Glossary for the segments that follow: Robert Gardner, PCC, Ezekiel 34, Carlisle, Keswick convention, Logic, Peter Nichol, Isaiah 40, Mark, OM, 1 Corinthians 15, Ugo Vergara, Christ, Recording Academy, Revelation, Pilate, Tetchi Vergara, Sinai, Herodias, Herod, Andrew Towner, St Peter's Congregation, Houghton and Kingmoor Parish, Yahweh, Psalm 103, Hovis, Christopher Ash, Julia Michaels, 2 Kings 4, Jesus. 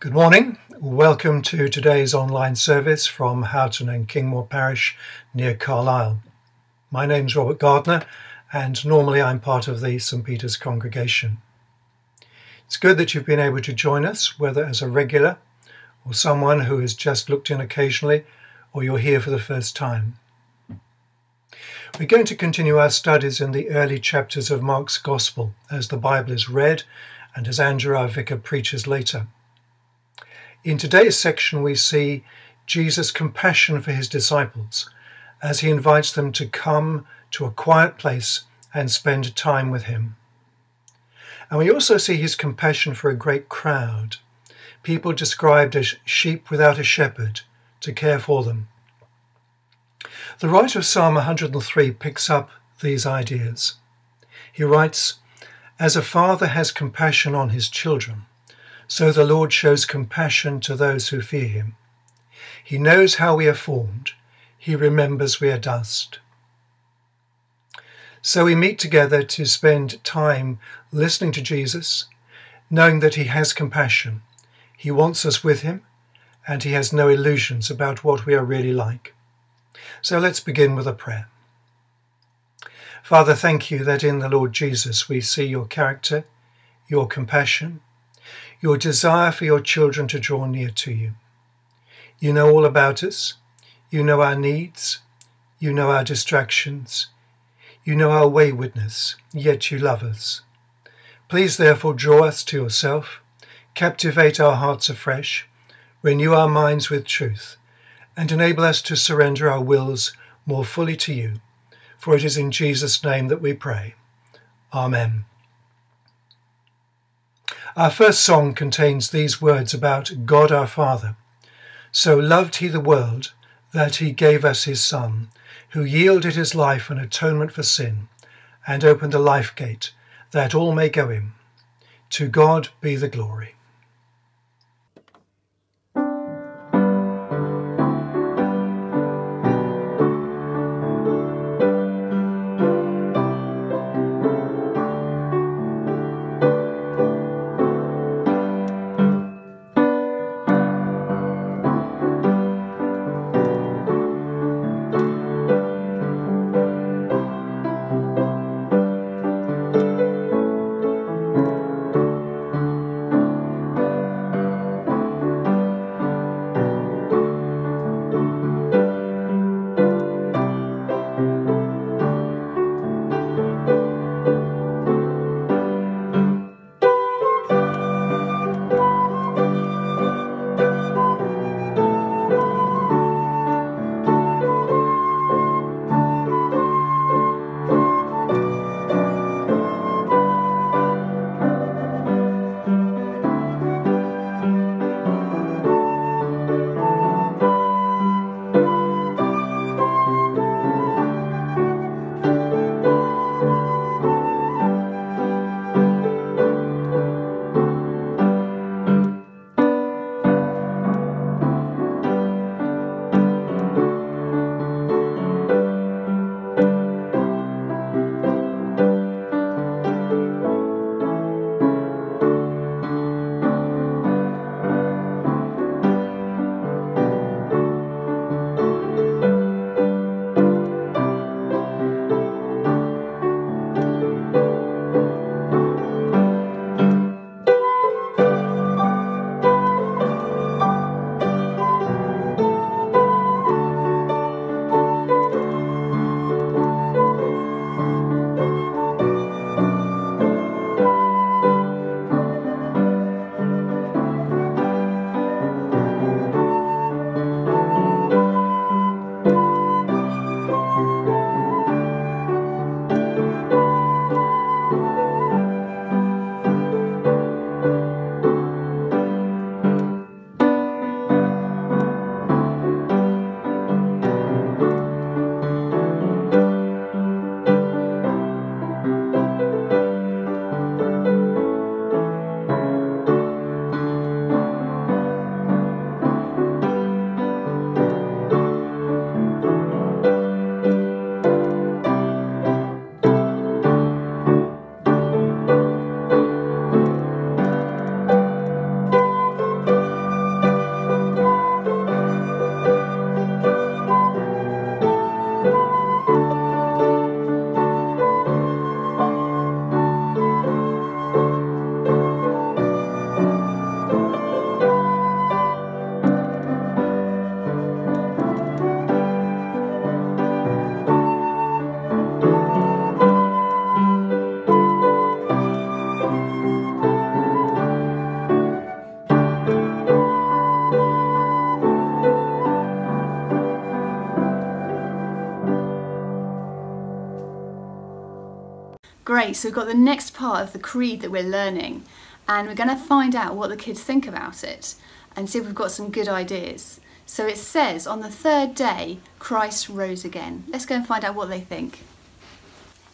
Good morning. Welcome to today's online service from Houghton and Kingmoor Parish near Carlisle. My name's Robert Gardner and normally I'm part of the St Peter's Congregation. It's good that you've been able to join us, whether as a regular or someone who has just looked in occasionally or you're here for the first time. We're going to continue our studies in the early chapters of Mark's Gospel as the Bible is read and as Andrew, our vicar, preaches later. In today's section we see Jesus' compassion for his disciples as he invites them to come to a quiet place and spend time with him. And we also see his compassion for a great crowd, people described as sheep without a shepherd, to care for them. The writer of Psalm 103 picks up these ideas. He writes, "As a father has compassion on his children, so the Lord shows compassion to those who fear him. He knows how we are formed. He remembers we are dust." So we meet together to spend time listening to Jesus, knowing that he has compassion. He wants us with him, and he has no illusions about what we are really like. So let's begin with a prayer. Father, thank you that in the Lord Jesus we see your character, your compassion, your desire for your children to draw near to you. You know all about us. You know our needs. You know our distractions. You know our waywardness, yet you love us. Please therefore draw us to yourself, captivate our hearts afresh, renew our minds with truth, and enable us to surrender our wills more fully to you. For it is in Jesus' name that we pray. Amen. Our first song contains these words about God our Father. So loved he the world that he gave us his Son, who yielded his life an atonement for sin, and opened the life gate, that all may go in. To God be the glory. Great, so we've got the next part of the creed that we're learning, and we're going to find out what the kids think about it and see if we've got some good ideas. So it says, on the third day, Christ rose again. Let's go and find out what they think.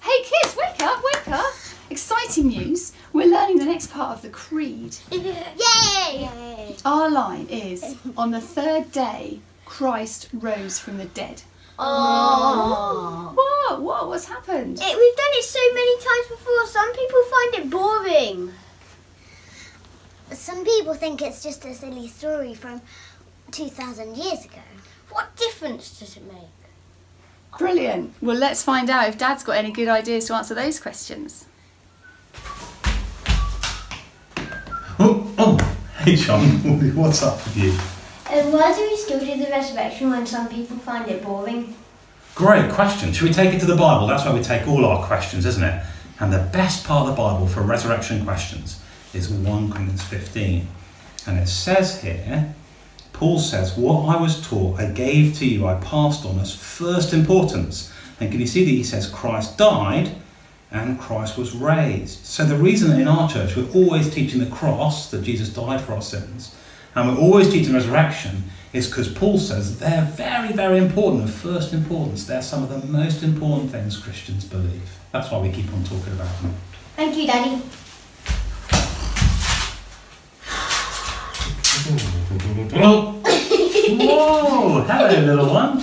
Hey kids, wake up, wake up. Exciting news, we're learning the next part of the creed. Yay! Our line is, on the third day, Christ rose from the dead. Oh! What? What? What's happened? We've done it so many times before, some people find it boring. Some people think it's just a silly story from 2,000 years ago. What difference does it make? Brilliant! Well, let's find out if Dad's got any good ideas to answer those questions. Oh! Hey John, what's up with you? And why do we still do the resurrection when some people find it boring? Great question. Should we take it to the Bible? That's where we take all our questions, isn't it? And the best part of the Bible for resurrection questions is 1 Corinthians 15. And it says here, Paul says, what I was taught I gave to you, I passed on as first importance. And can you see that he says Christ died and Christ was raised. So the reason that in our church we're always teaching the cross, that Jesus died for our sins, and we're always teaching resurrection, is because Paul says they're very, very important, of first importance. They're some of the most important things Christians believe. That's why we keep on talking about them. Thank you, Daddy. Whoa! Whoa! Hello, little one.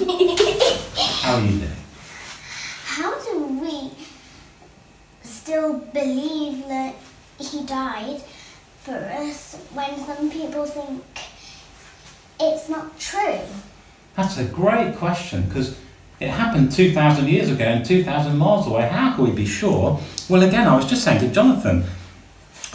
How are you doing? How do we still believe that he died for us when some people think it's not true? That's a great question, because it happened 2,000 years ago and 2,000 miles away. How can we be sure? Well, again, I was just saying to Jonathan,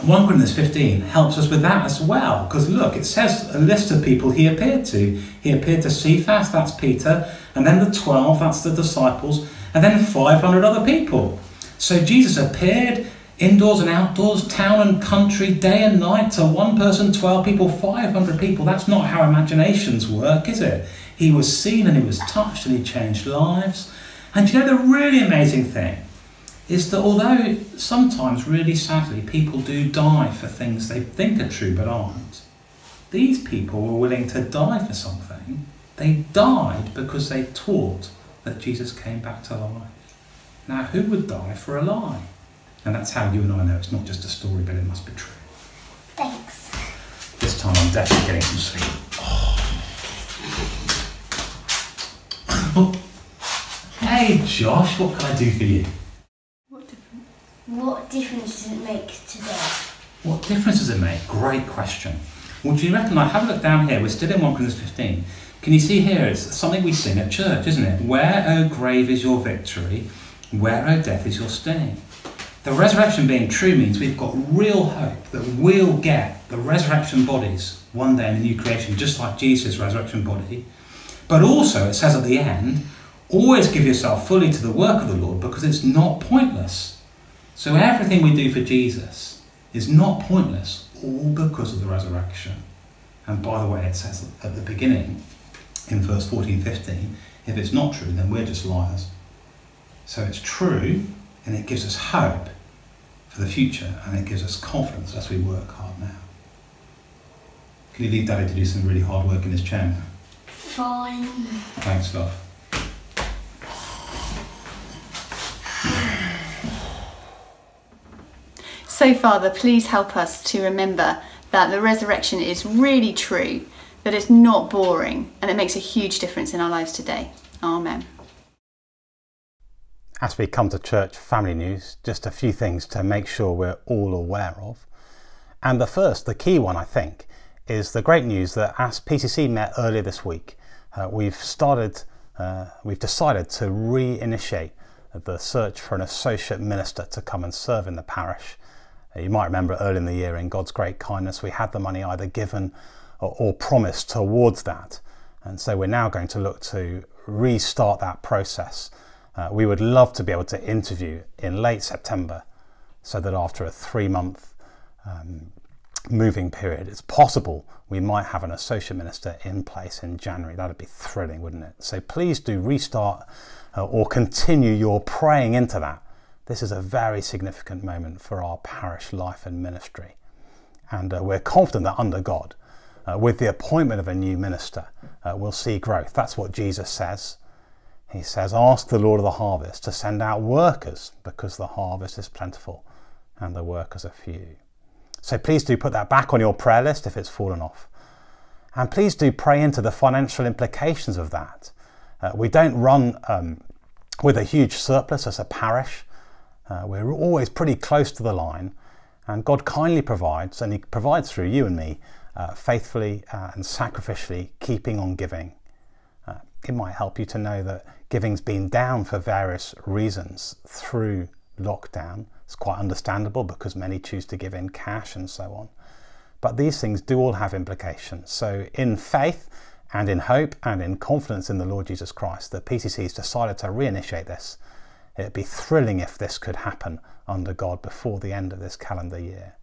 1 Corinthians 15 helps us with that as well, because look, it says a list of people he appeared to. He appeared to Cephas, that's Peter, and then the 12, that's the disciples, and then 500 other people. So Jesus appeared indoors and outdoors, town and country, day and night, to one person, 12 people, 500 people. That's not how imaginations work, is it? He was seen and he was touched and he changed lives. And you know, the really amazing thing is that although sometimes, really sadly, people do die for things they think are true but aren't, these people were willing to die for something. They died because they taught that Jesus came back to life. Now, who would die for a lie? And that's how you and I know it's not just a story, but it must be true. Thanks. This time I'm definitely getting some sleep. Oh. Hey Josh, what can I do for you? What difference does it make today? What difference does it make? Great question. Well, do you reckon, I have a look down here, we're still in 1 Corinthians 15. Can you see here, it's something we sing at church, isn't it? Where, O grave, is your victory? Where, O death, is your sting? The resurrection being true means we've got real hope that we'll get the resurrection bodies one day in the new creation, just like Jesus' resurrection body. But also, it says at the end, always give yourself fully to the work of the Lord, because it's not pointless. So everything we do for Jesus is not pointless, all because of the resurrection. And by the way, it says at the beginning, in verse 14-15, if it's not true, then we're just liars. So it's true, and it gives us hope for the future, and it gives us confidence as we work hard now. Can you leave Daddy to do some really hard work in his chair now? Fine. Thanks, love. So, Father, please help us to remember that the resurrection is really true, that it's not boring, and it makes a huge difference in our lives today. Amen. As we come to church family news, just a few things to make sure we're all aware of. And the first, the key one, I think, is the great news that as PCC met earlier this week, we've decided to reinitiate the search for an associate minister to come and serve in the parish. You might remember early in the year, in God's great kindness, we had the money either given or promised towards that. And so we're now going to look to restart that process. We would love to be able to interview in late September, so that after a 3-month moving period, it's possible we might have an associate minister in place in January. That'd be thrilling, wouldn't it? So please do restart or continue your praying into that, This is a very significant moment for our parish life and ministry. And we're confident that under God, with the appointment of a new minister, we'll see growth. That's what Jesus says. He says, ask the Lord of the harvest to send out workers, because the harvest is plentiful and the workers are few. So please do put that back on your prayer list if it's fallen off. And please do pray into the financial implications of that. We don't run with a huge surplus as a parish. We're always pretty close to the line, and God kindly provides, and He provides through you and me, faithfully and sacrificially keeping on giving. It might help you to know that giving's been down for various reasons through lockdown. It's quite understandable because many choose to give in cash and so on. But these things do all have implications. So in faith and in hope and in confidence in the Lord Jesus Christ, the PCC has decided to reinitiate this. It'd be thrilling if this could happen under God before the end of this calendar year.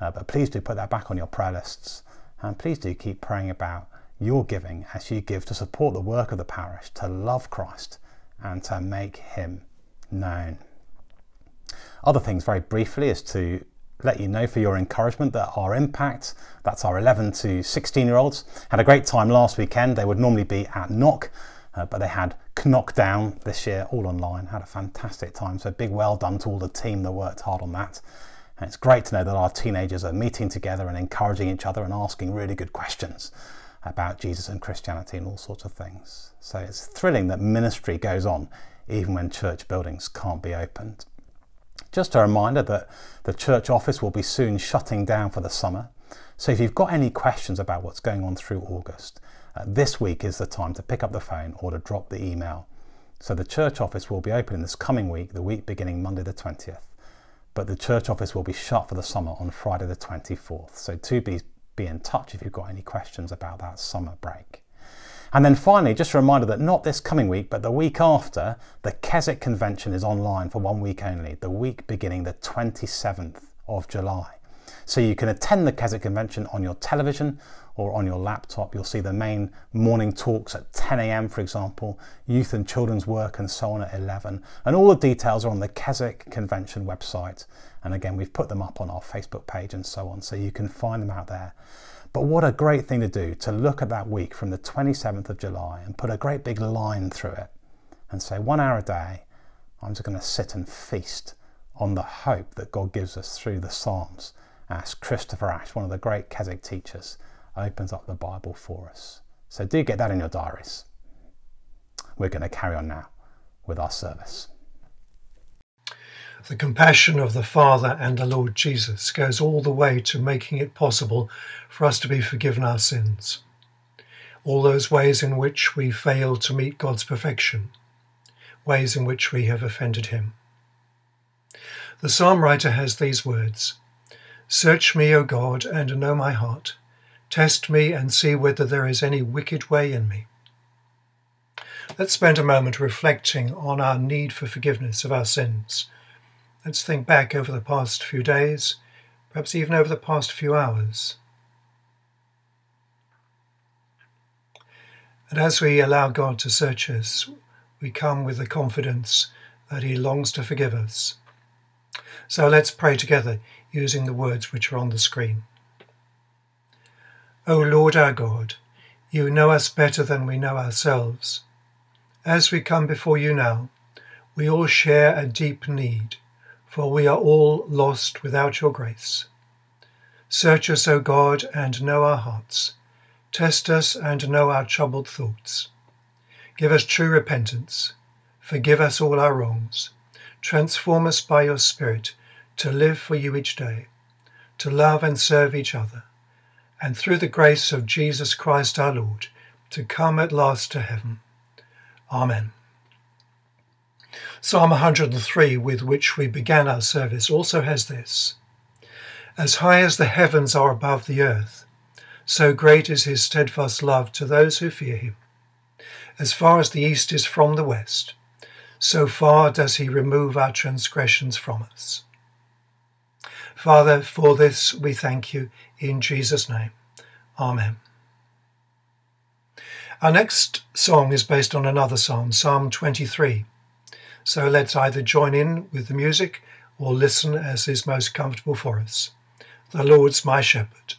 But please do put that back on your prayer lists, and please do keep praying about your giving as you give to support the work of the parish, to love Christ and to make Him known. Other things very briefly is to let you know for your encouragement that our Impact, that's our 11 to 16 year olds, had a great time last weekend. They would normally be at Knock, but they had Knock Down this year, all online, had a fantastic time. So big well done to all the team that worked hard on that. And it's great to know that our teenagers are meeting together and encouraging each other and asking really good questions about Jesus and Christianity and all sorts of things. So it's thrilling that ministry goes on even when church buildings can't be opened. Just a reminder that the church office will be soon shutting down for the summer. So if you've got any questions about what's going on through August, this week is the time to pick up the phone or to drop the email. So the church office will be open in this coming week, the week beginning Monday the 20th. But the church office will be shut for the summer on Friday the 24th. So do be in touch if you've got any questions about that summer break. And then finally, just a reminder that not this coming week, but the week after, the Keswick convention is online for 1 week only, the week beginning the 27th of July. So you can attend the Keswick convention on your television or on your laptop. You'll see the main morning talks at 10 a.m, for example, youth and children's work and so on at 11. And all the details are on the Keswick convention website. And again, we've put them up on our Facebook page and so on, so you can find them out there. But what a great thing to do, to look at that week from the 27th of July and put a great big line through it and say 1 hour a day, I'm just going to sit and feast on the hope that God gives us through the Psalms as Christopher Ash, one of the great Keswick teachers, opens up the Bible for us. So do get that in your diaries. We're going to carry on now with our service. The compassion of the Father and the Lord Jesus goes all the way to making it possible for us to be forgiven our sins, all those ways in which we fail to meet God's perfection, ways in which we have offended Him. The psalm writer has these words, "Search me, O God, and know my heart. Test me and see whether there is any wicked way in me." Let's spend a moment reflecting on our need for forgiveness of our sins. Let's think back over the past few days, perhaps even over the past few hours. And as we allow God to search us, we come with the confidence that He longs to forgive us. So let's pray together using the words which are on the screen. O Lord our God, You know us better than we know ourselves. As we come before You now, we all share a deep need, for we are all lost without Your grace. Search us, O God, and know our hearts. Test us and know our troubled thoughts. Give us true repentance. Forgive us all our wrongs. Transform us by Your Spirit to live for You each day, to love and serve each other, and through the grace of Jesus Christ our Lord, to come at last to heaven. Amen. Psalm 103, with which we began our service, also has this. As high as the heavens are above the earth, so great is His steadfast love to those who fear Him. As far as the east is from the west, so far does He remove our transgressions from us. Father, for this we thank You, in Jesus' name. Amen. Our next song is based on another psalm, Psalm 23. so let's either join in with the music or listen as is most comfortable for us. The Lord's my shepherd.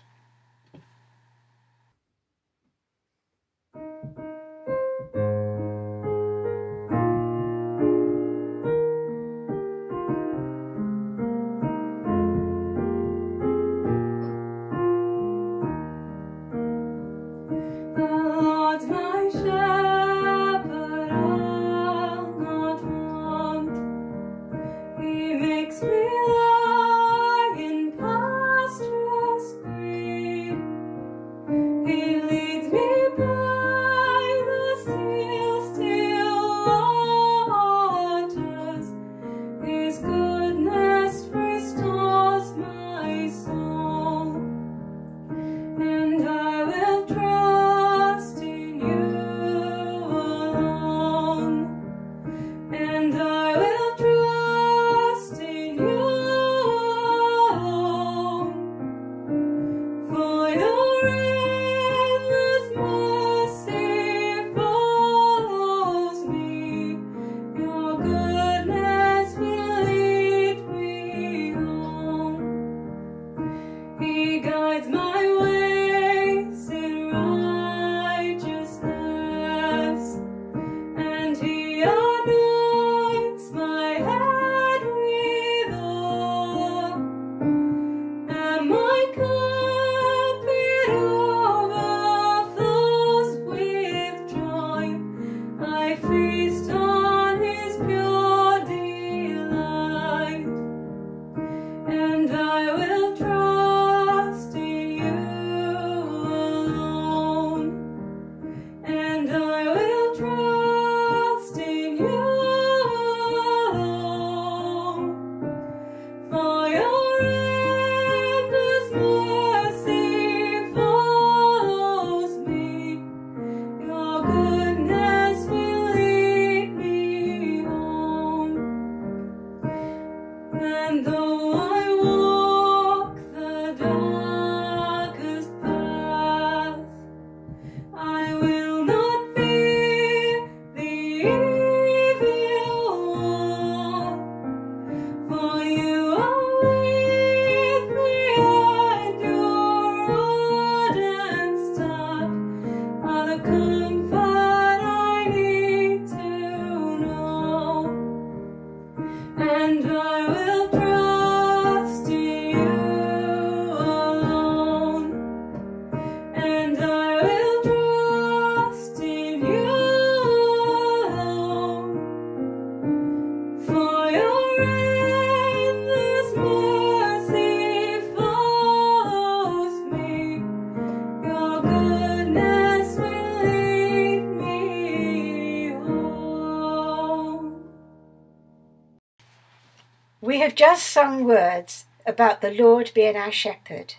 We have just sung words about the Lord being our shepherd.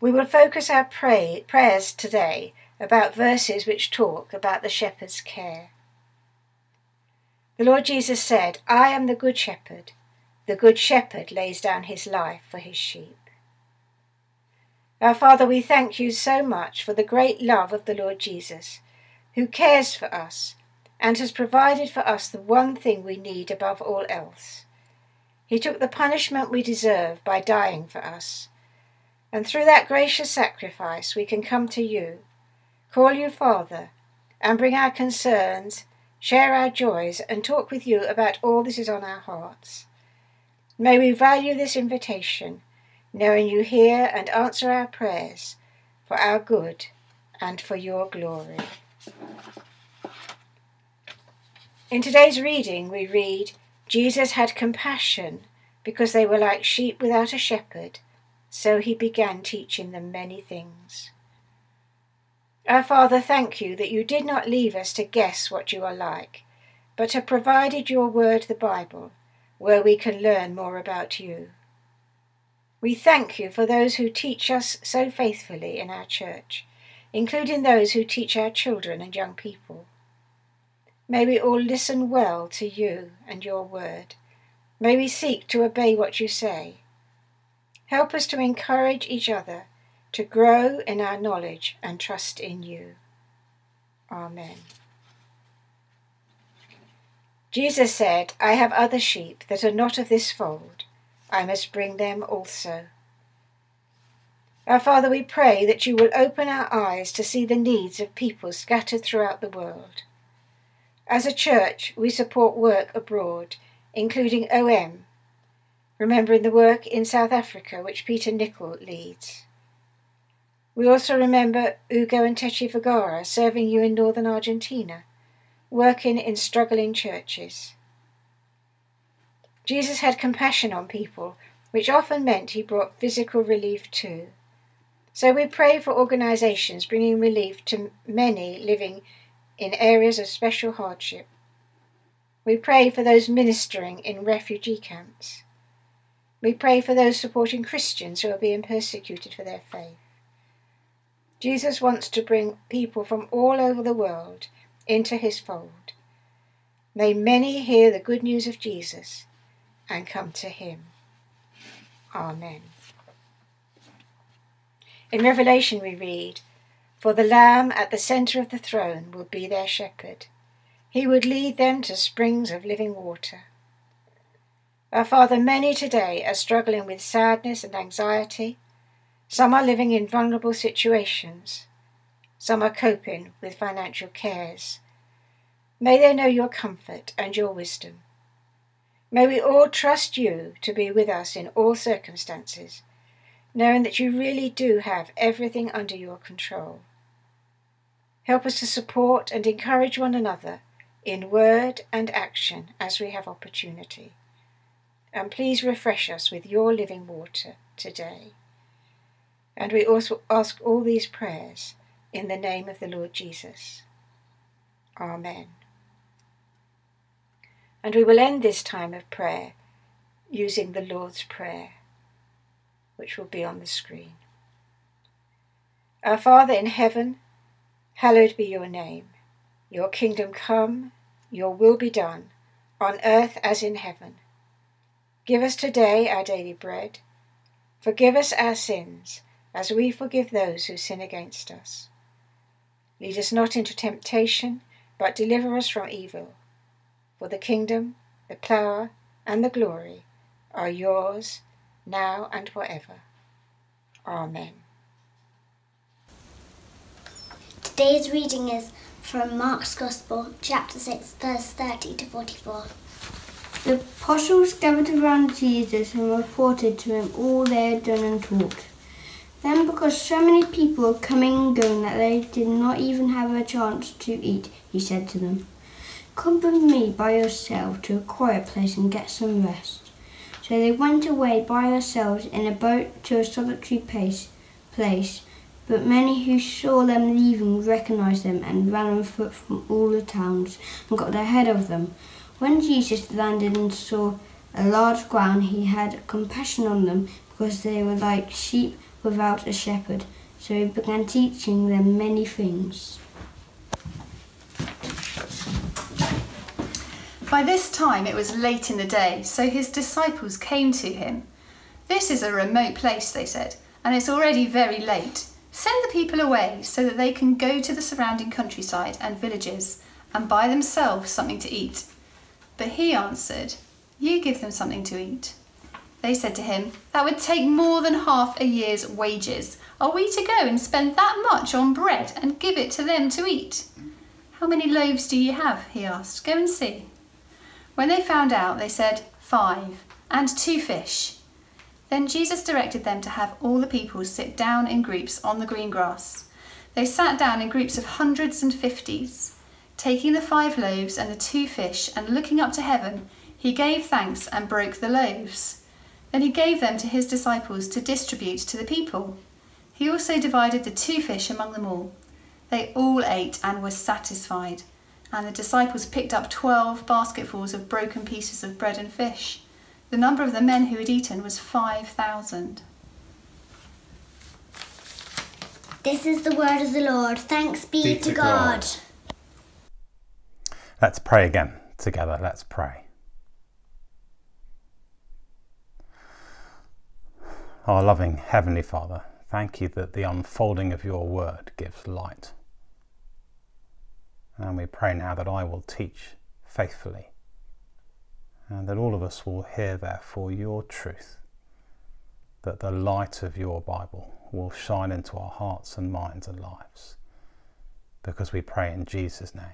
We will focus our prayers today about verses which talk about the shepherd's care. The Lord Jesus said, "I am the good shepherd. The good shepherd lays down his life for his sheep." Our Father, we thank you so much for the great love of the Lord Jesus, who cares for us and has provided for us the one thing we need above all else. He took the punishment we deserve by dying for us. And through that gracious sacrifice we can come to you, call you Father, and bring our concerns, share our joys, and talk with you about all that is on our hearts. May we value this invitation, knowing you hear and answer our prayers for our good and for your glory. In today's reading we read, Jesus had compassion because they were like sheep without a shepherd, so he began teaching them many things. Our Father, thank you that you did not leave us to guess what you are like, but have provided your word, the Bible, where we can learn more about you. We thank you for those who teach us so faithfully in our church, including those who teach our children and young people. May we all listen well to you and your word. May we seek to obey what you say. Help us to encourage each other to grow in our knowledge and trust in you. Amen. Jesus said, I have other sheep that are not of this fold. I must bring them also. Our Father, we pray that you will open our eyes to see the needs of people scattered throughout the world. As a church, we support work abroad, including OM, remembering the work in South Africa which Peter Nichol leads. We also remember Ugo and Tetchi Vergara serving you in northern Argentina, working in struggling churches. Jesus had compassion on people, which often meant he brought physical relief too. So we pray for organisations bringing relief to many living in areas of special hardship. We pray for those ministering in refugee camps. We pray for those supporting Christians who are being persecuted for their faith. Jesus wants to bring people from all over the world into his fold. May many hear the good news of Jesus and come to him. Amen. In Revelation we read, For the Lamb at the centre of the throne will be their shepherd. He would lead them to springs of living water. Our Father, many today are struggling with sadness and anxiety. Some are living in vulnerable situations. Some are coping with financial cares. May they know your comfort and your wisdom. May we all trust you to be with us in all circumstances, knowing that you really do have everything under your control. Help us to support and encourage one another in word and action as we have opportunity. And please refresh us with your living water today. And we also ask all these prayers in the name of the Lord Jesus. Amen. And we will end this time of prayer using the Lord's Prayer, which will be on the screen. Our Father in heaven, hallowed be your name. Your kingdom come, your will be done, on earth as in heaven. Give us today our daily bread. Forgive us our sins, as we forgive those who sin against us. Lead us not into temptation, but deliver us from evil. For the kingdom, the power, and the glory are yours, now and forever. Amen. Today's reading is from Mark's Gospel, chapter 6, verse 30 to 44. The apostles gathered around Jesus and reported to him all they had done and taught. Then, because so many people were coming and going that they did not even have a chance to eat, he said to them, Come with me by yourself to a quiet place and get some rest. So they went away by themselves in a boat to a solitary place, but many who saw them leaving recognised them and ran on foot from all the towns and got ahead of them. When Jesus landed and saw a large crowd, he had compassion on them because they were like sheep without a shepherd. So he began teaching them many things. By this time it was late in the day, so his disciples came to him. This is a remote place, they said, and it's already very late. Send the people away so that they can go to the surrounding countryside and villages and buy themselves something to eat. But he answered, You give them something to eat. They said to him, That would take more than half a year's wages. Are we to go and spend that much on bread and give it to them to eat? How many loaves do you have? He asked. Go and see. When they found out, they said, 5, and 2 fish. Then Jesus directed them to have all the people sit down in groups on the green grass. They sat down in groups of hundreds and fifties. Taking the 5 loaves and the 2 fish and looking up to heaven, he gave thanks and broke the loaves. Then he gave them to his disciples to distribute to the people. He also divided the 2 fish among them all. They all ate and were satisfied, and the disciples picked up 12 basketfuls of broken pieces of bread and fish. The number of the men who had eaten was 5,000. This is the word of the Lord. Thanks be to God. Let's pray again together. Let's pray. Our loving Heavenly Father, thank you that the unfolding of your word gives light. And we pray now that I will teach faithfully and that all of us will hear therefore your truth, that the light of your Bible will shine into our hearts and minds and lives, because we pray in Jesus' name.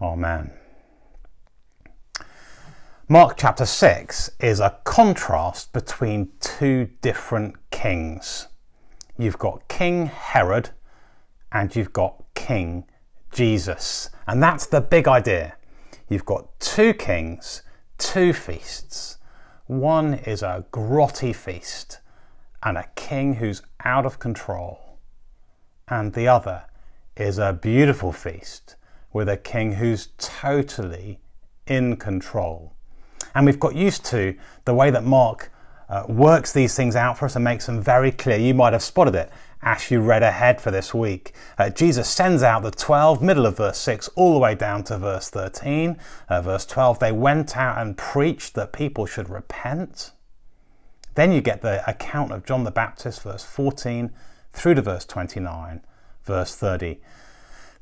Amen. Mark chapter 6 is a contrast between two different kings. You've got King Herod and you've got King Jesus. And that's the big idea. You've got two kings, two feasts. One is a grotty feast and a king who's out of control. And the other is a beautiful feast with a king who's totally in control. And we've got used to the way that Mark works these things out for us and makes them very clear. You might have spotted it as you read ahead for this week. Jesus sends out the 12, middle of verse 6, all the way down to verse 13. Verse 12, they went out and preached that people should repent. Then you get the account of John the Baptist, verse 14, through to verse 29, verse 30.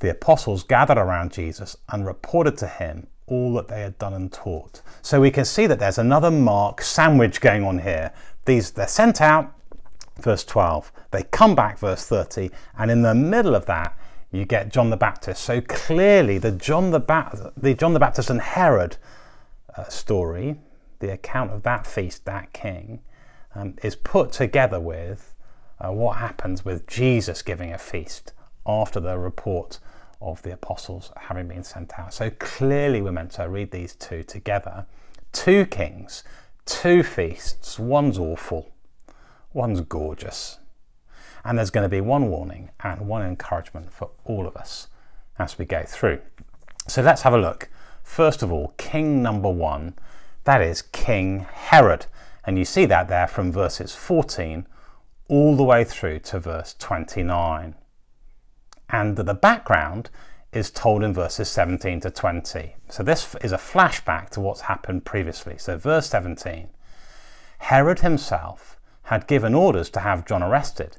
The apostles gathered around Jesus and reported to him all that they had done and taught. So we can see that there's another Mark sandwich going on here. They're sent out, verse 12, they come back, verse 30, and in the middle of that you get John the Baptist. So clearly the John the Baptist and Herod story, the account of that feast, that king, is put together with what happens with Jesus giving a feast after the report of the apostles having been sent out. So clearly we're meant to read these two together. Two kings, two feasts, one's awful, one's gorgeous. And there's going to be one warning and one encouragement for all of us as we go through. So let's have a look. First of all, king number one, that is King Herod. And you see that there from verses 14 all the way through to verse 29. And the background is told in verses 17 to 20. So this is a flashback to what's happened previously. So verse 17, Herod himself had given orders to have John arrested,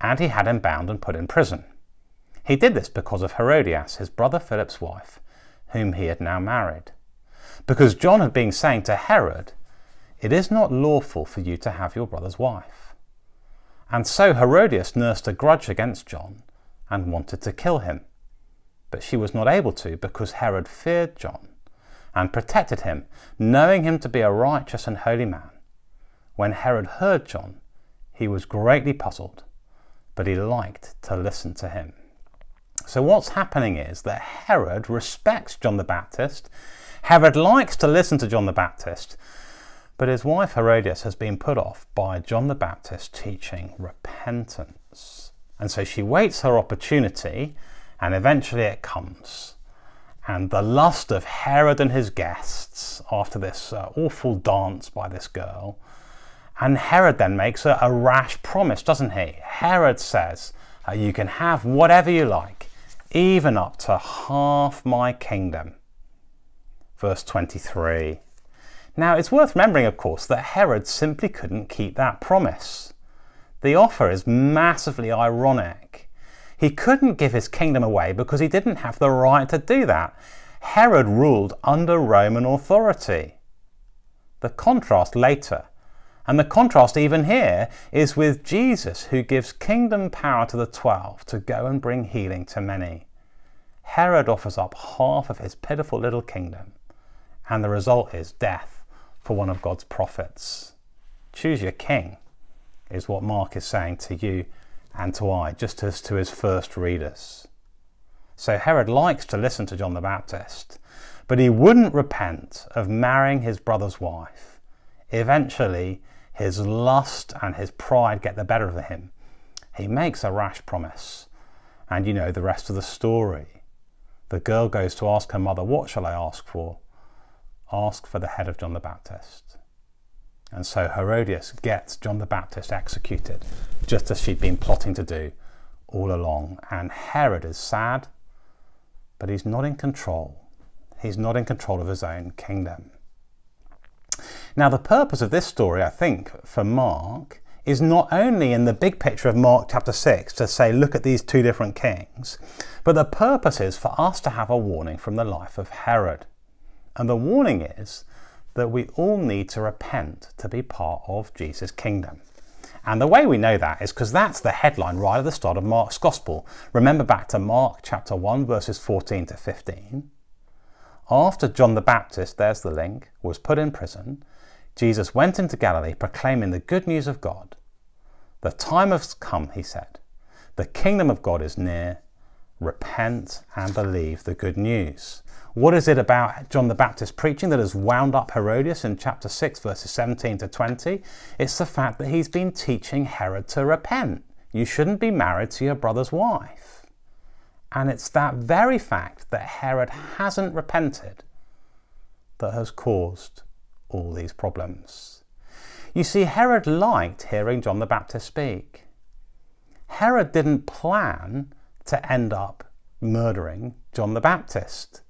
and he had him bound and put in prison. He did this because of Herodias, his brother Philip's wife, whom he had now married. Because John had been saying to Herod, "It is not lawful for you to have your brother's wife." And so Herodias nursed a grudge against John and wanted to kill him. But she was not able to, because Herod feared John and protected him, knowing him to be a righteous and holy man. When Herod heard John, he was greatly puzzled, but he liked to listen to him. So what's happening is that Herod respects John the Baptist. Herod likes to listen to John the Baptist, but his wife Herodias has been put off by John the Baptist teaching repentance. And so she waits her opportunity, and eventually it comes. And the lust of Herod and his guests after this awful dance by this girl. And Herod then makes a rash promise, doesn't he? Herod says, you can have whatever you like, even up to half my kingdom. Verse 23. Now it's worth remembering, of course, that Herod simply couldn't keep that promise. The offer is massively ironic. He couldn't give his kingdom away because he didn't have the right to do that. Herod ruled under Roman authority. The contrast later, and the contrast even here, is with Jesus, who gives kingdom power to the 12 to go and bring healing to many. Herod offers up half of his pitiful little kingdom, and the result is death for one of God's prophets. Choose your king, is what Mark is saying to you and to I, just as to his first readers. So Herod likes to listen to John the Baptist, but he wouldn't repent of marrying his brother's wife. Eventually, his lust and his pride get the better of him. He makes a rash promise, and you know the rest of the story. The girl goes to ask her mother, "What shall I ask for?" "Ask for the head of John the Baptist." And so Herodias gets John the Baptist executed, just as she'd been plotting to do all along. And Herod is sad, but he's not in control. He's not in control of his own kingdom. Now, the purpose of this story, I think, for Mark, is not only in the big picture of Mark chapter 6 to say, look at these two different kings, but the purpose is for us to have a warning from the life of Herod. And the warning is that we all need to repent to be part of Jesus' kingdom. And the way we know that is because that's the headline right at the start of Mark's Gospel. Remember back to Mark chapter 1, verses 14 to 15. After John the Baptist, there's the link, was put in prison, Jesus went into Galilee proclaiming the good news of God. The time has come, he said. The kingdom of God is near. Repent and believe the good news. What is it about John the Baptist preaching that has wound up Herodias in chapter 6, verses 17 to 20? It's the fact that he's been teaching Herod to repent. You shouldn't be married to your brother's wife. And it's that very fact that Herod hasn't repented that has caused all these problems. You see, Herod liked hearing John the Baptist speak. Herod didn't plan to end up murdering John the Baptist.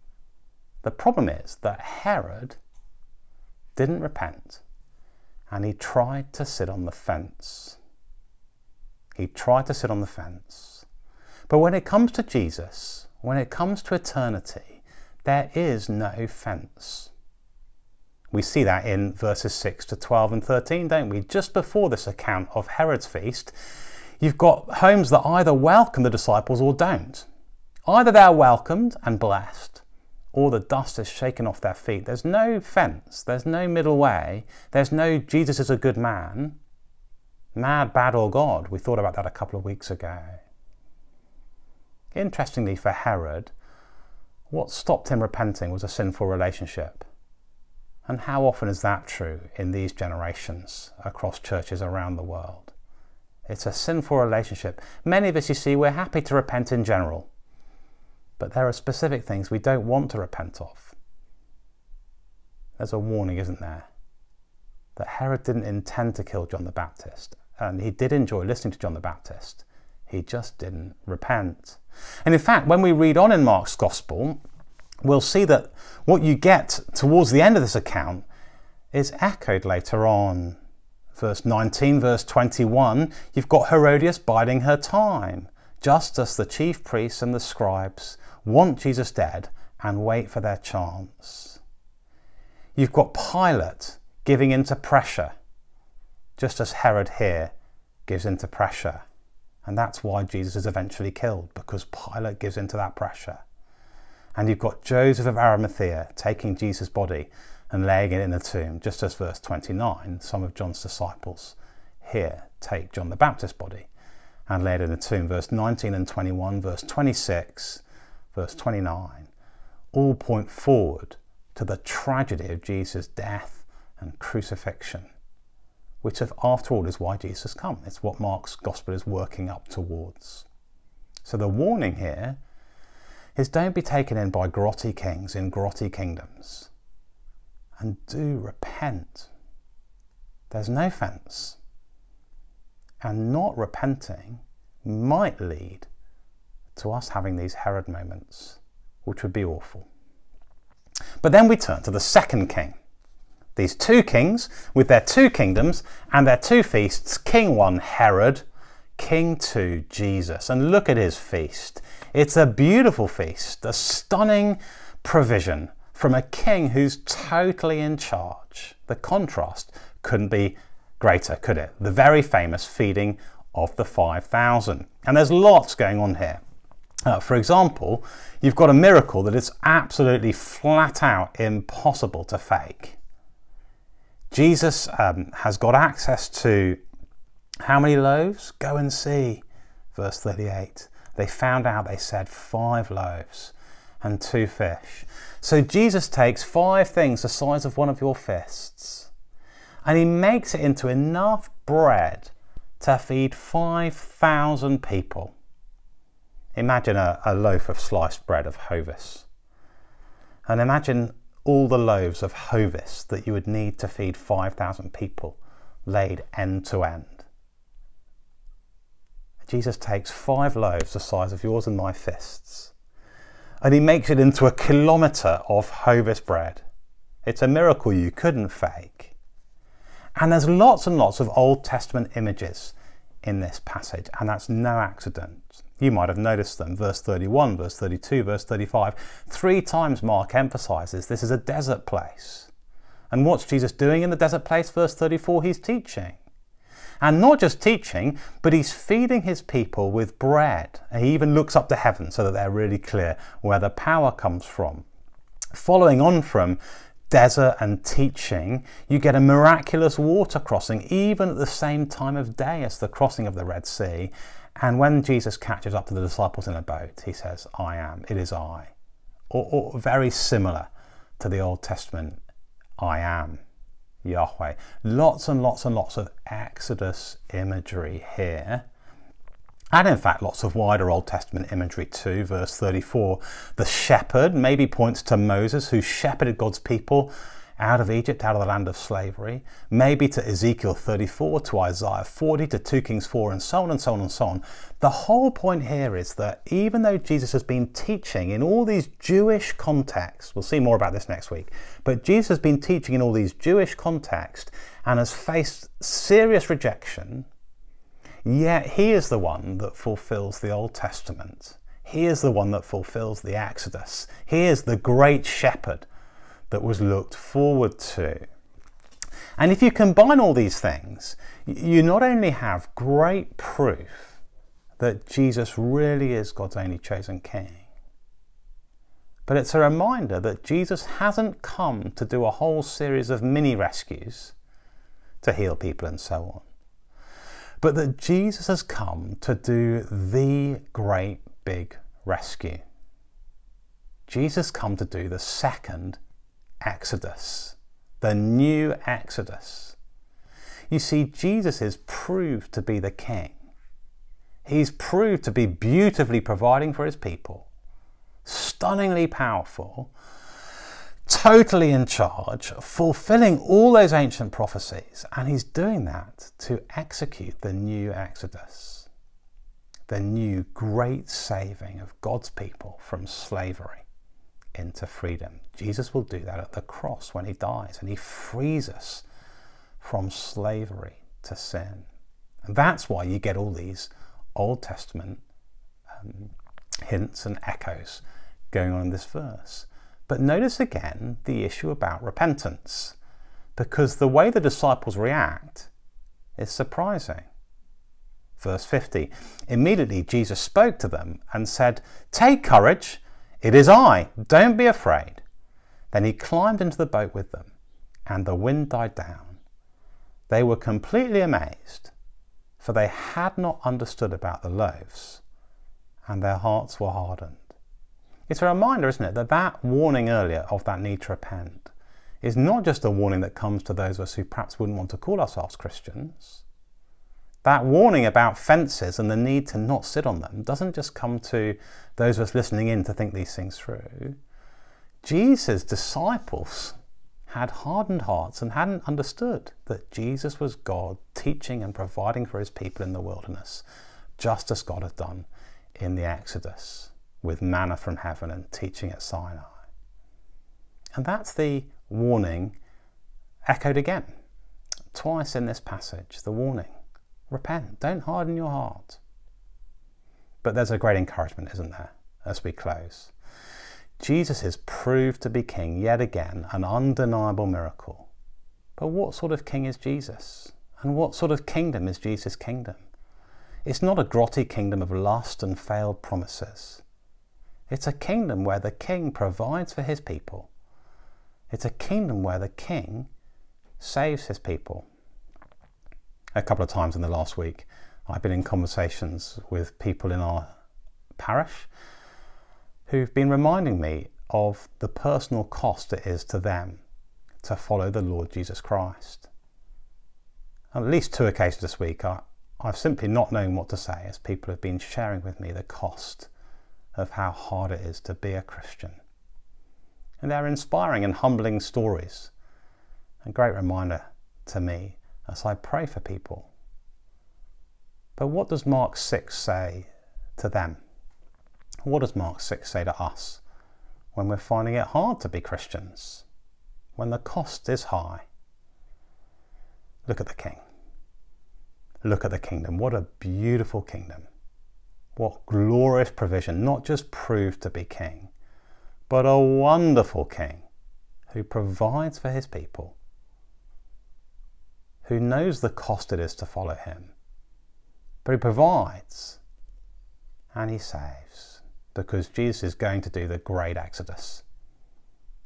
The problem is that Herod didn't repent, and he tried to sit on the fence. He tried to sit on the fence. But when it comes to Jesus, when it comes to eternity, there is no fence. We see that in verses 6 to 12 and 13, don't we? Just before this account of Herod's feast, you've got homes that either welcome the disciples or don't. Either they're welcomed and blessed, or the dust is shaken off their feet. There's no fence, there's no middle way, there's no Jesus is a good man, mad, bad or God. We thought about that a couple of weeks ago. Interestingly for Herod, what stopped him repenting was a sinful relationship. And how often is that true in these generations across churches around the world? It's a sinful relationship. Many of us, you see, we're happy to repent in general, but there are specific things we don't want to repent of. There's a warning, isn't there? That Herod didn't intend to kill John the Baptist, and he did enjoy listening to John the Baptist. He just didn't repent. And in fact, when we read on in Mark's Gospel, we'll see that what you get towards the end of this account is echoed later on. Verse 19, verse 21, you've got Herodias biding her time, just as the chief priests and the scribes want Jesus dead and wait for their chance. You've got Pilate giving in to pressure, just as Herod here gives in to pressure. And that's why Jesus is eventually killed, because Pilate gives in to that pressure. And you've got Joseph of Arimathea taking Jesus' body and laying it in the tomb, just as verse 29, some of John's disciples here take John the Baptist's body and lay it in the tomb. Verse 19 and 21, verse 26, verse 29, all point forward to the tragedy of Jesus' death and crucifixion, which after all is why Jesus came. It's what Mark's Gospel is working up towards. So the warning here is don't be taken in by grotty kings in grotty kingdoms. And do repent. There's no fence. And not repenting might lead to us having these Herod moments, which would be awful. But then we turn to the second king. These two kings with their two kingdoms and their two feasts, King 1 Herod, King 2 Jesus. And look at his feast. It's a beautiful feast, a stunning provision from a king who's totally in charge. The contrast couldn't be greater, could it? The very famous feeding of the 5,000. And there's lots going on here. For example, you've got a miracle that is absolutely flat out impossible to fake. Jesus has got access to how many loaves? Go and see, verse 38. They found out, they said, 5 loaves. And 2 fish. So Jesus takes 5 things the size of one of your fists and he makes it into enough bread to feed 5,000 people. Imagine a loaf of sliced bread of Hovis, and imagine all the loaves of Hovis that you would need to feed 5,000 people laid end to end. Jesus takes 5 loaves the size of yours and my fists, and he makes it into a kilometre of Hovis bread. It's a miracle you couldn't fake. And there's lots and lots of Old Testament images in this passage, and that's no accident. You might have noticed them, verse 31, verse 32, verse 35. Three times Mark emphasises this is a desert place. And what's Jesus doing in the desert place? Verse 34, he's teaching. And not just teaching, but he's feeding his people with bread. He even looks up to heaven so that they're really clear where the power comes from. Following on from desert and teaching, you get a miraculous water crossing, even at the same time of day as the crossing of the Red Sea. And when Jesus catches up to the disciples in a boat, he says, I am, it is I. Or very similar to the Old Testament, I am Yahweh. Lots and lots and lots of Exodus imagery here. And in fact, lots of wider Old Testament imagery too. Verse 34, the shepherd maybe points to Moses, who shepherded God's people out of Egypt, out of the land of slavery, maybe to Ezekiel 34, to Isaiah 40, to 2 Kings 4, and so on and so on and so on. The whole point here is that even though Jesus has been teaching in all these Jewish contexts, we'll see more about this next week, but Jesus has been teaching in all these Jewish contexts and has faced serious rejection, yet he is the one that fulfills the Old Testament. He is the one that fulfills the Exodus. He is the great shepherd that was looked forward to. And if you combine all these things, you not only have great proof that Jesus really is God's only chosen king, but it's a reminder that Jesus hasn't come to do a whole series of mini rescues to heal people and so on, but that Jesus has come to do the great big rescue. Jesus come to do the second Exodus, the new Exodus. You see, Jesus is proved to be the king. He's proved to be beautifully providing for his people, stunningly powerful, totally in charge, fulfilling all those ancient prophecies, and he's doing that to execute the new Exodus, the new great saving of God's people from slavery into freedom. Jesus will do that at the cross when he dies, and he frees us from slavery to sin. And that's why you get all these Old Testament hints and echoes going on in this verse. But notice again the issue about repentance, because the way the disciples react is surprising. Verse 50, immediately Jesus spoke to them and said, "Take courage, it is I, don't be afraid." Then he climbed into the boat with them, and the wind died down. They were completely amazed, for they had not understood about the loaves, and their hearts were hardened. It's a reminder, isn't it, that that warning earlier of that need to repent is not just a warning that comes to those of us who perhaps wouldn't want to call ourselves Christians. That warning about fences and the need to not sit on them doesn't just come to those of us listening in to think these things through. Jesus' disciples had hardened hearts and hadn't understood that Jesus was God teaching and providing for his people in the wilderness, just as God had done in the Exodus with manna from heaven and teaching at Sinai. And that's the warning echoed again, twice in this passage, the warning. Repent, don't harden your heart. But there's a great encouragement, isn't there, as we close. Jesus is proved to be king yet again, an undeniable miracle. But what sort of king is Jesus? And what sort of kingdom is Jesus' kingdom? It's not a grotty kingdom of lust and failed promises. It's a kingdom where the king provides for his people. It's a kingdom where the king saves his people. A couple of times in the last week, I've been in conversations with people in our parish who've been reminding me of the personal cost it is to them to follow the Lord Jesus Christ. On at least two occasions this week, I've simply not known what to say as people have been sharing with me the cost of how hard it is to be a Christian. And they're inspiring and humbling stories, a great reminder to me as I pray for people. But what does Mark 6 say to them? What does Mark 6 say to us when we're finding it hard to be Christians, when the cost is high? Look at the King. look at the kingdom. What a beautiful kingdom. What glorious provision, not just proved to be king, but a wonderful king who provides for his people, who knows the cost it is to follow him, but he provides and he saves, because Jesus is going to do the great exodus.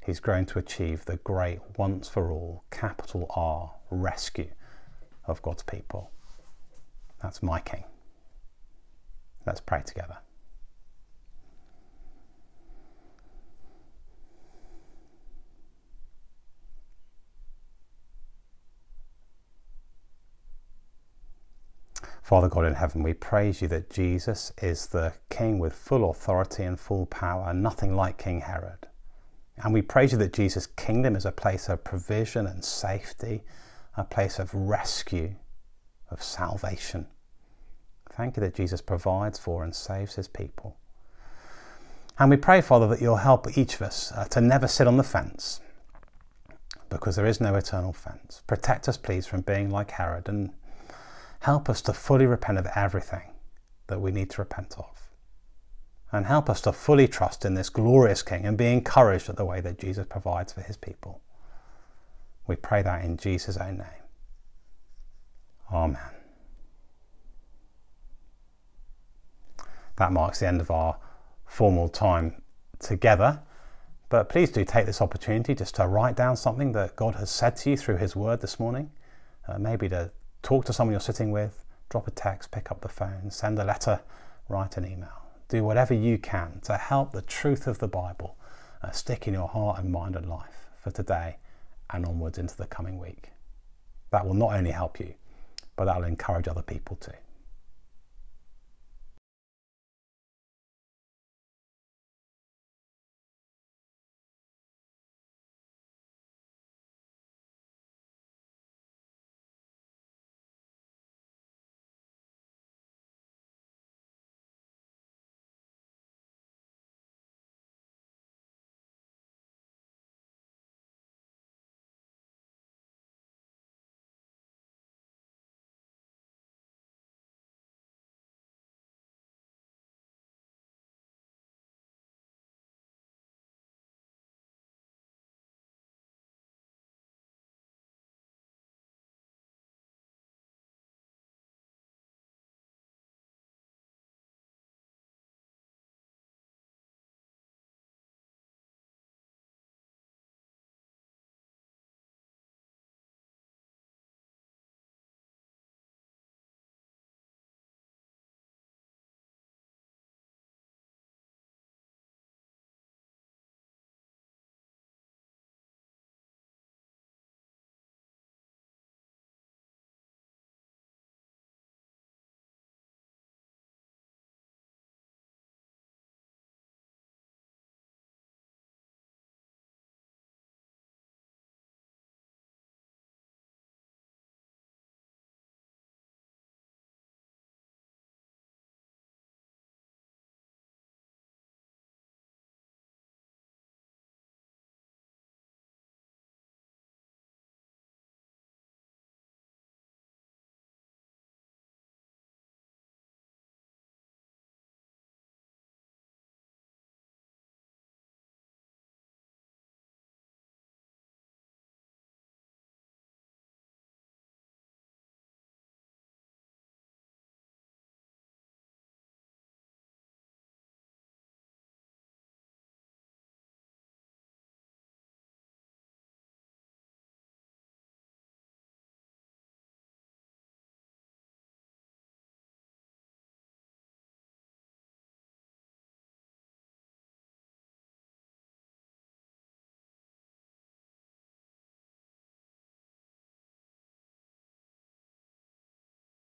He's going to achieve the great once for all, capital R, rescue of God's people. That's my king. Let's pray together. Father God in heaven, we praise you that Jesus is the King with full authority and full power, nothing like King Herod. And we praise you that Jesus' kingdom is a place of provision and safety, a place of rescue, of salvation. Thank you that Jesus provides for and saves his people. And we pray, Father, that you'll help each of us to never sit on the fence, because there is no eternal fence. Protect us, please, from being like Herod, and help us to fully repent of everything that we need to repent of. And help us to fully trust in this glorious King and be encouraged at the way that Jesus provides for his people. We pray that in Jesus' own name. Amen. That marks the end of our formal time together. But please do take this opportunity just to write down something that God has said to you through his word this morning. Maybe to talk to someone you're sitting with, drop a text, pick up the phone, send a letter, write an email. Do whatever you can to help the truth of the Bible stick in your heart and mind and life for today and onwards into the coming week. That will not only help you, but that will encourage other people too.